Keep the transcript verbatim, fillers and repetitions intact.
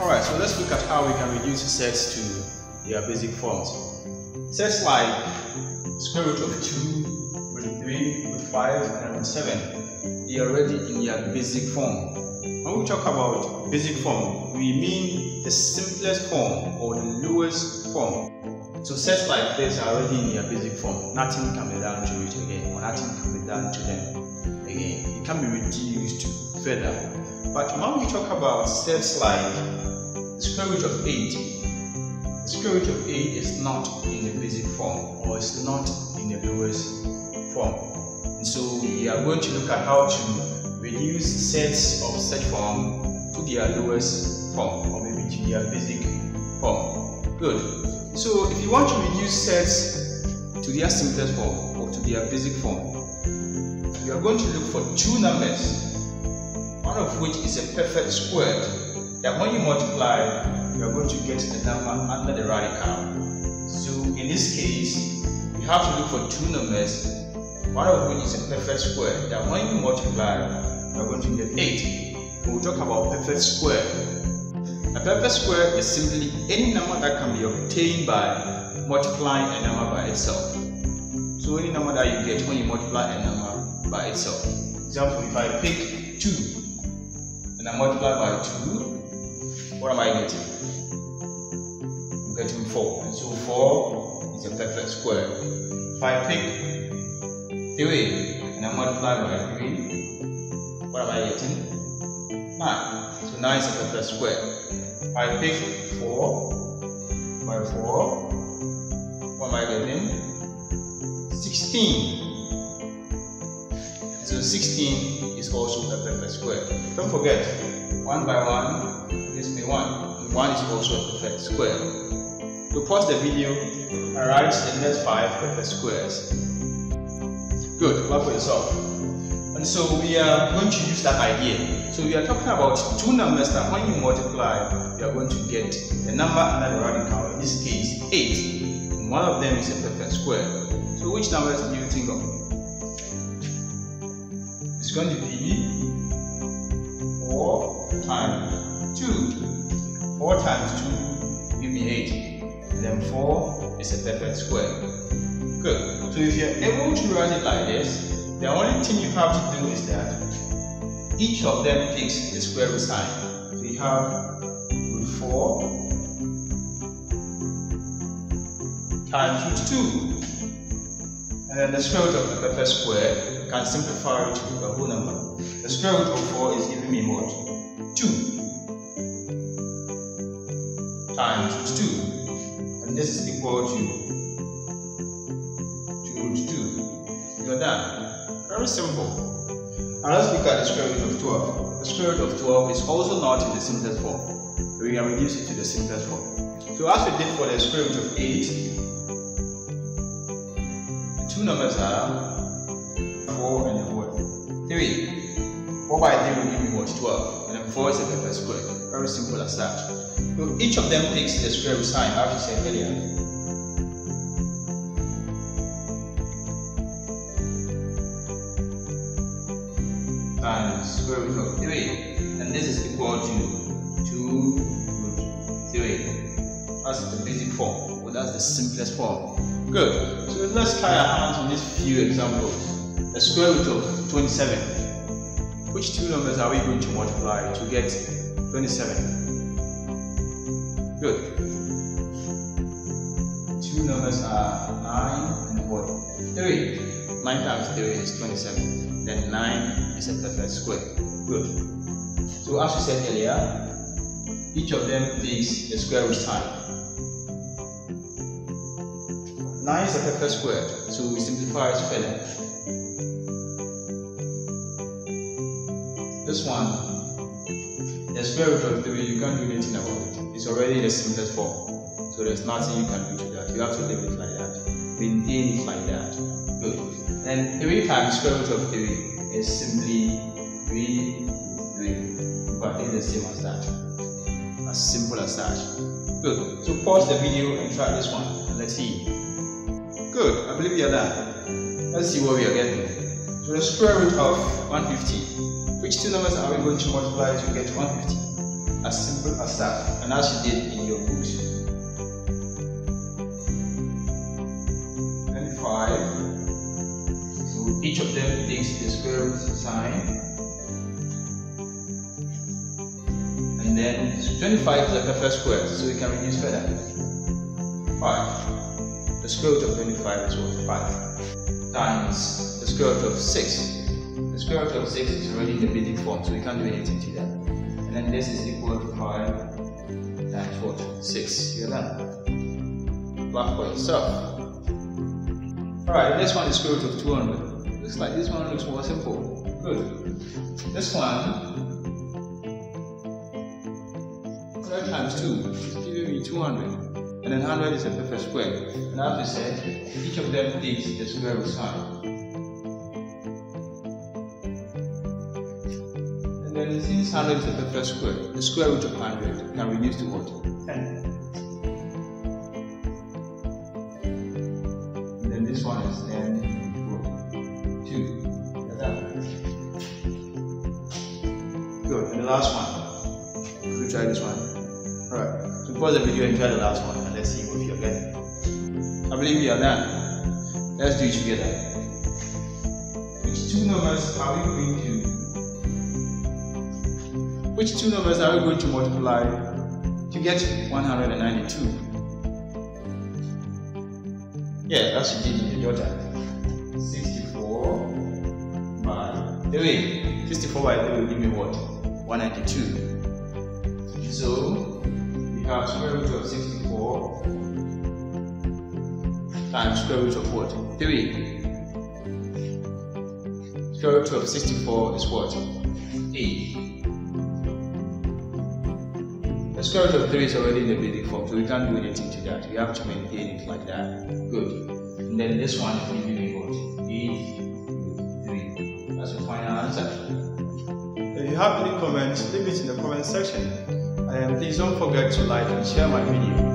Alright, so let's look at how we can reduce sets to their basic forms. Sets like square root of two, with three, with five, and with seven, they are already in their basic form. When we talk about basic form, we mean the simplest form or the lowest form. So sets like this are already in their basic form. Nothing can be done to it again, or nothing can be done to them again. It can be reduced further. But when we talk about sets like square root of eight. Square root of eight is not in the basic form, or it's not in the lowest form. And so we are going to look at how to reduce sets of such form to their lowest form, or maybe to their basic form. Good. So if you want to reduce sets to their simplest form or to their basic form, you are going to look for two numbers, one of which is a perfect square. That when you multiply, you are going to get the number under the radical. So in this case, you have to look for two numbers, one of which is a perfect square. That when you multiply, you are going to get eight. We'll talk about perfect square. A perfect square is simply any number that can be obtained by multiplying a number by itself. So any number that you get when you multiply a number by itself. For example, if I pick two and I multiply by two, what am I getting? I'm getting four. And so four is a perfect square. If I pick three and I multiply by three, what am I getting? nine. So nine is a perfect square. If I pick four by four, what am I getting? sixteen. And so sixteen is also a perfect square. Don't forget, one by one is a one. one is also a perfect square. To pause the video and write the next five perfect squares. Good, clap for yourself. And so we are going to use that idea. So we are talking about two numbers that when you multiply, you are going to get the number under the radical, in this case eight. And one of them is a perfect square. So which numbers do you think of? It's going to be four times two. four times two give me eight. And then four is a perfect square. Good. So if you're able to write it like this, the only thing you have to do is that each of them takes the square root sign. So you have root four times root two. And then the square root of the perfect square, you can simplify it to a whole number. The square root of four is giving me what? two times two. And this is equal to two root two. You are done. Very simple. And let's look at the square root of twelve. The square root of twelve is also not in the simplest form. We can reduce it to the simplest form. So as we did for the square root of eight, the two numbers are four and what? three. four by three will give me what? twelve. And then four is a perfect square. Very simple as that. So each of them takes the square root sign, as you said earlier. Times square root of three. And this is equal to two root three. That's the basic form. Well, that's the simplest form. Good. So let's try our hands on these few examples. The square root of twenty-seven. Which two numbers are we going to multiply to get twenty-seven? Good. Two numbers are nine and what? three. nine times three is twenty-seven. Then nine is a perfect square. Good. So as we said earlier, each of them takes the square root sign. nine is a perfect square, so we simplify it further. This one, the square root of three, you can't do anything about it. It's already the simplest form. So there's nothing you can do to that. You have to leave it like that. Maintain it like that. Good. And three times square root of three is simply three, three. But it's the same as that. As simple as that. Good. So pause the video and try this one. And let's see. Good. I believe we are done. Let's see what we are getting. So the square root of one hundred fifty. Which two numbers are we going to multiply to get one hundred fifty? as simple as that, and as you did in your books. And five. So each of them takes the square root sign. And then twenty-five is like the first square, so we can reduce further. five. The square root of twenty-five is what? five. Times the square root of six. The square root of six is already in the basic form, so we can't do anything to that. And then this is equal to five times what? six. You're done. Back for yourself. Alright, this one is square root of two hundred. Looks like this one looks more simple. Good. This one, twelve times two is giving me two hundred. And then one hundred is a perfect square. And as we said, each of them takes the square root sign. Then since one hundred is the perfect square, the square root of one hundred can reduce to what? ten. And then this one is ten two. Good, and the last one. We'll try this one. Alright, so pause the video and try the last one and let's see what you're getting. I believe we are done. Let's do it together. Which two numbers are we going to? Which two numbers are we going to multiply to get one hundred ninety-two? Yeah, that's you did in your daughter. sixty-four by the way, sixty-four by the way will give me what? one hundred ninety-two. So we have square root of sixty-four times square root of what? three. Square root of sixty-four is what? eight. The square root of three is already in the basic form, so we can't do anything to that. We have to maintain it like that. Good. And then this one is giving me what? eight, three. That's your final answer. If you have any comments, leave it in the comment section. And please don't forget to like and share my video.